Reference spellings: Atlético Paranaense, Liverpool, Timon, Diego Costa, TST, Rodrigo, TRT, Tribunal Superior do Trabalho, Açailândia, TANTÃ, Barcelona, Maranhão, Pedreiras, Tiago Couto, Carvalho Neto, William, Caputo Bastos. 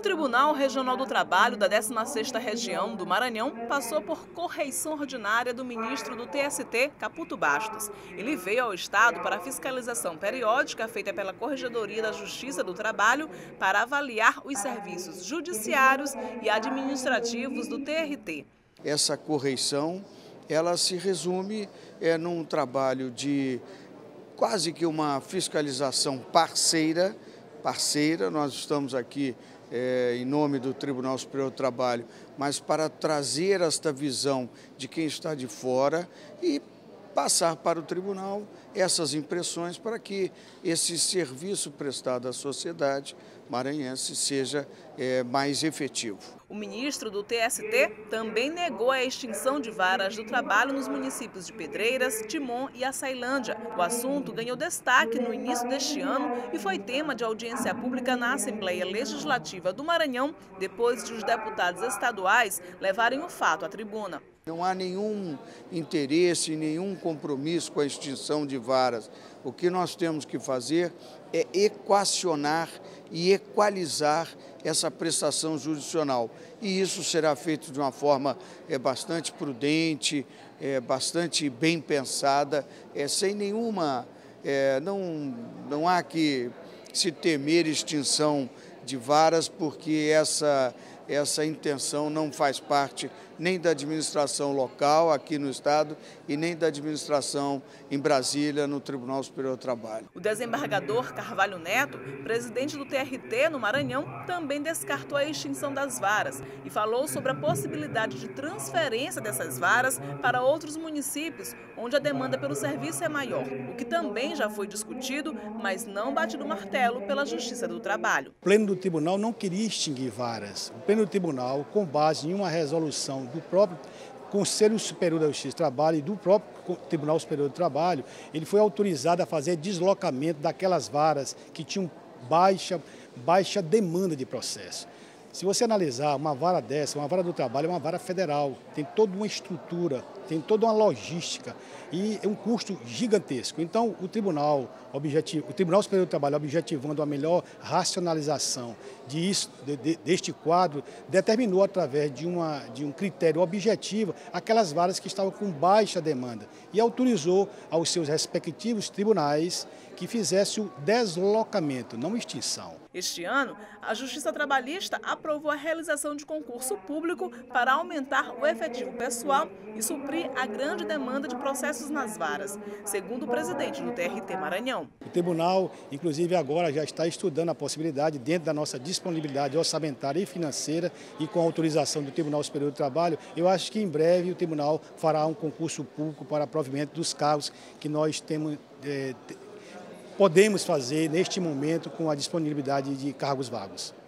O Tribunal Regional do Trabalho da 16ª Região do Maranhão passou por correição ordinária do ministro do TST, Caputo Bastos. Ele veio ao Estado para a fiscalização periódica feita pela Corregedoria da Justiça do Trabalho para avaliar os serviços judiciários e administrativos do TRT. Essa correição, ela se resume num trabalho de quase que uma fiscalização parceira, nós estamos aqui em nome do Tribunal Superior do Trabalho, mas para trazer esta visão de quem está de fora e passar para o tribunal essas impressões para que esse serviço prestado à sociedade maranhense seja mais efetivo. O ministro do TST também negou a extinção de varas do trabalho nos municípios de Pedreiras, Timon e Açailândia. O assunto ganhou destaque no início deste ano e foi tema de audiência pública na Assembleia Legislativa do Maranhão, depois de os deputados estaduais levarem o fato à tribuna. Não há nenhum interesse, nenhum compromisso com a extinção de varas. O que nós temos que fazer é equacionar e equalizar essa prestação judicial. E isso será feito de uma forma bastante prudente, bastante bem pensada, sem nenhuma... Não há que se temer extinção de varas, porque essa intenção não faz parte nem da administração local aqui no Estado e nem da administração em Brasília, no Tribunal Superior do Trabalho. O desembargador Carvalho Neto, presidente do TRT no Maranhão, também descartou a extinção das varas e falou sobre a possibilidade de transferência dessas varas para outros municípios, onde a demanda pelo serviço é maior, o que também já foi discutido, mas não batido o martelo pela Justiça do Trabalho. O Pleno do Tribunal não queria extinguir varas. O Pleno do Tribunal, com base em uma resolução do próprio Conselho Superior da Justiça do Trabalho e do próprio Tribunal Superior do Trabalho, ele foi autorizado a fazer deslocamento daquelas varas que tinham baixa demanda de processo. Se você analisar uma vara dessa, uma vara do trabalho, é uma vara federal, tem toda uma estrutura, tem toda uma logística e é um custo gigantesco. Então, o Tribunal Superior do Trabalho, objetivando a melhor racionalização deste quadro, determinou através de um critério objetivo aquelas varas que estavam com baixa demanda e autorizou aos seus respectivos tribunais que fizesse o deslocamento, não extinção. Este ano, a Justiça Trabalhista aprovou a realização de concurso público para aumentar o efetivo pessoal e suprir a grande demanda de processos nas varas, segundo o presidente do TRT Maranhão. O tribunal, inclusive agora, já está estudando a possibilidade, dentro da nossa disponibilidade orçamentária e financeira e com a autorização do Tribunal Superior do Trabalho, eu acho que em breve o tribunal fará um concurso público para provimento dos cargos que nós temos... podemos fazer neste momento com a disponibilidade de cargos vagos.